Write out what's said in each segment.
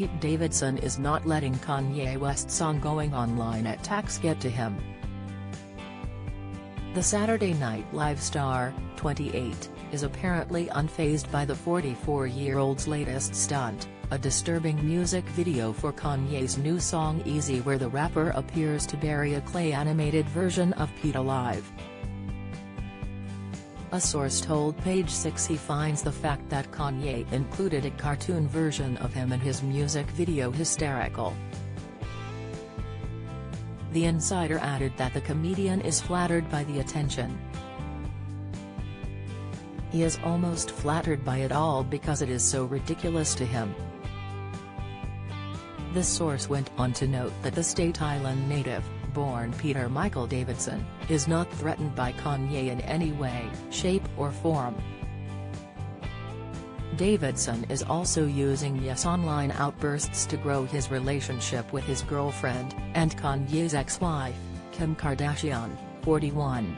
Pete Davidson is not letting Kanye West's ongoing online attacks get to him. The Saturday Night Live star, 28, is apparently unfazed by the 44-year-old's latest stunt, a disturbing music video for Kanye's new song Eazy, where the rapper appears to bury a clay-animated version of Pete alive. A source told Page Six he finds the fact that Kanye included a cartoon version of him in his music video hysterical. The insider added that the comedian is flattered by the attention. He is almost flattered by it all because it is so ridiculous to him. This source went on to note that the Staten Island native, born Peter Michael Davidson, is not threatened by Kanye in any way, shape or form. Davidson is also using his online outbursts to grow his relationship with his girlfriend, and Kanye's ex-wife, Kim Kardashian, 41.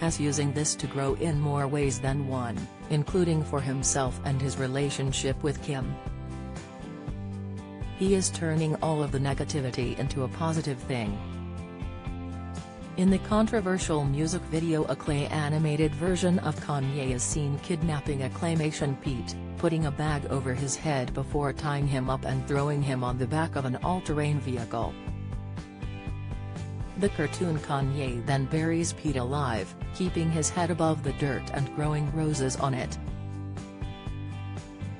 He's using this to grow in more ways than one, including for himself and his relationship with Kim. He is turning all of the negativity into a positive thing. In the controversial music video, a clay-animated version of Kanye is seen kidnapping claymation Pete, putting a bag over his head before tying him up and throwing him on the back of an all-terrain vehicle. The cartoon Kanye then buries Pete alive, keeping his head above the dirt and growing roses on it.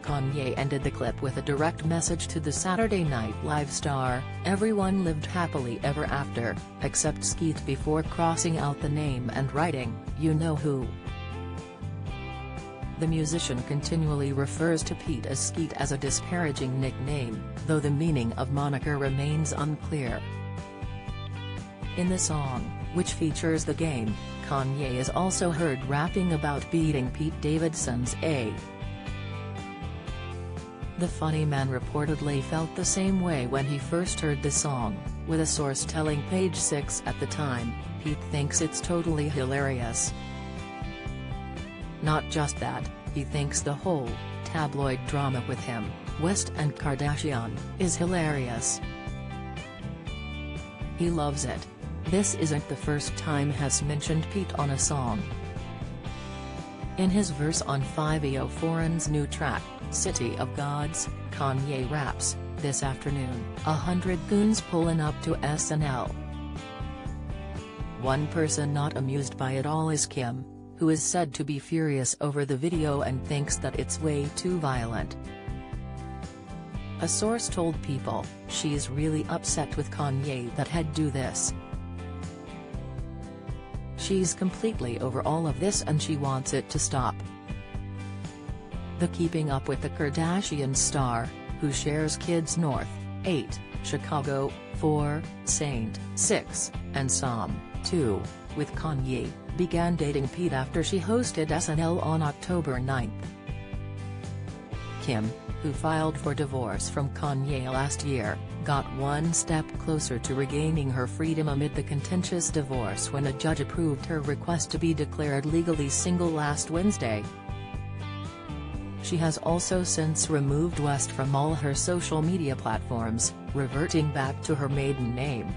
Kanye ended the clip with a direct message to the Saturday Night Live star, "Everyone lived happily ever after, except Skeet," before crossing out the name and writing, "You know who." The musician continually refers to Pete as Skeet as a disparaging nickname, though the meaning of moniker remains unclear. In the song, which features the game, Kanye is also heard rapping about beating Pete Davidson's A. The funny man reportedly felt the same way when he first heard the song, with a source telling Page Six at the time, "Pete thinks it's totally hilarious. Not just that, he thinks the whole tabloid drama with him, West and Kardashian, is hilarious. He loves it. This isn't the first time he's mentioned Pete on a song." In his verse on 504's new track, City of Gods, Kanye raps, "This afternoon, 100 goons pulling up to SNL. One person not amused by it all is Kim, who is said to be furious over the video and thinks that it's way too violent." A source told People, "She's really upset with Kanye that he'd do this. She's completely over all of this and she wants it to stop." The Keeping Up with the Kardashians star, who shares kids North, 8, Chicago, 4, Saint, 6, and Psalm, 2, with Kanye, began dating Pete after she hosted SNL on October 9. Kim, who filed for divorce from Kanye last year, got one step closer to regaining her freedom amid the contentious divorce when a judge approved her request to be declared legally single last Wednesday. She has also since removed West from all her social media platforms, reverting back to her maiden name.